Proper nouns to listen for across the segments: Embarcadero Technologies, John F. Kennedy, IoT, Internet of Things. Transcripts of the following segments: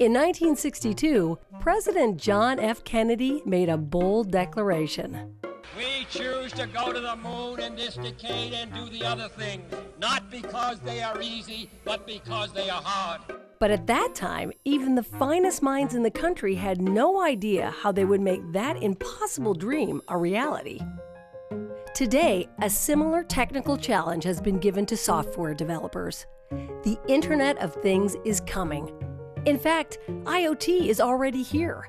In 1962, President John F. Kennedy made a bold declaration. We choose to go to the moon in this decade and do the other thing, not because they are easy, but because they are hard. But at that time, even the finest minds in the country had no idea how they would make that impossible dream a reality. Today, a similar technical challenge has been given to software developers. The Internet of Things is coming. In fact, IoT is already here.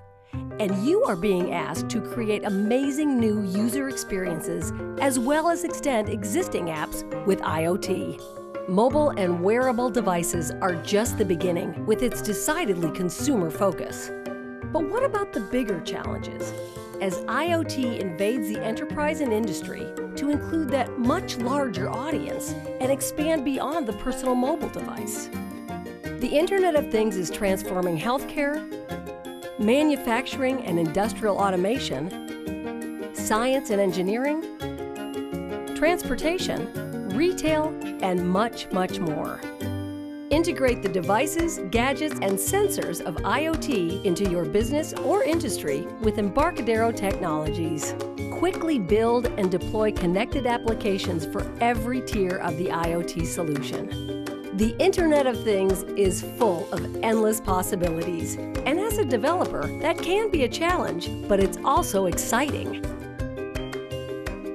And you are being asked to create amazing new user experiences as well as extend existing apps with IoT. Mobile and wearable devices are just the beginning with its decidedly consumer focus. But what about the bigger challenges? As IoT invades the enterprise and industry to include that much larger audience and expand beyond the personal mobile device. The Internet of Things is transforming healthcare, manufacturing and industrial automation, science and engineering, transportation, retail, and much, much more. Integrate the devices, gadgets, and sensors of IoT into your business or industry with Embarcadero Technologies. Quickly build and deploy connected applications for every tier of the IoT solution. The Internet of Things is full of endless possibilities. And as a developer, that can be a challenge, but it's also exciting.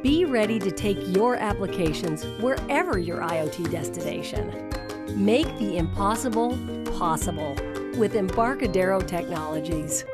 Be ready to take your applications wherever your IoT destination. Make the impossible possible with Embarcadero Technologies.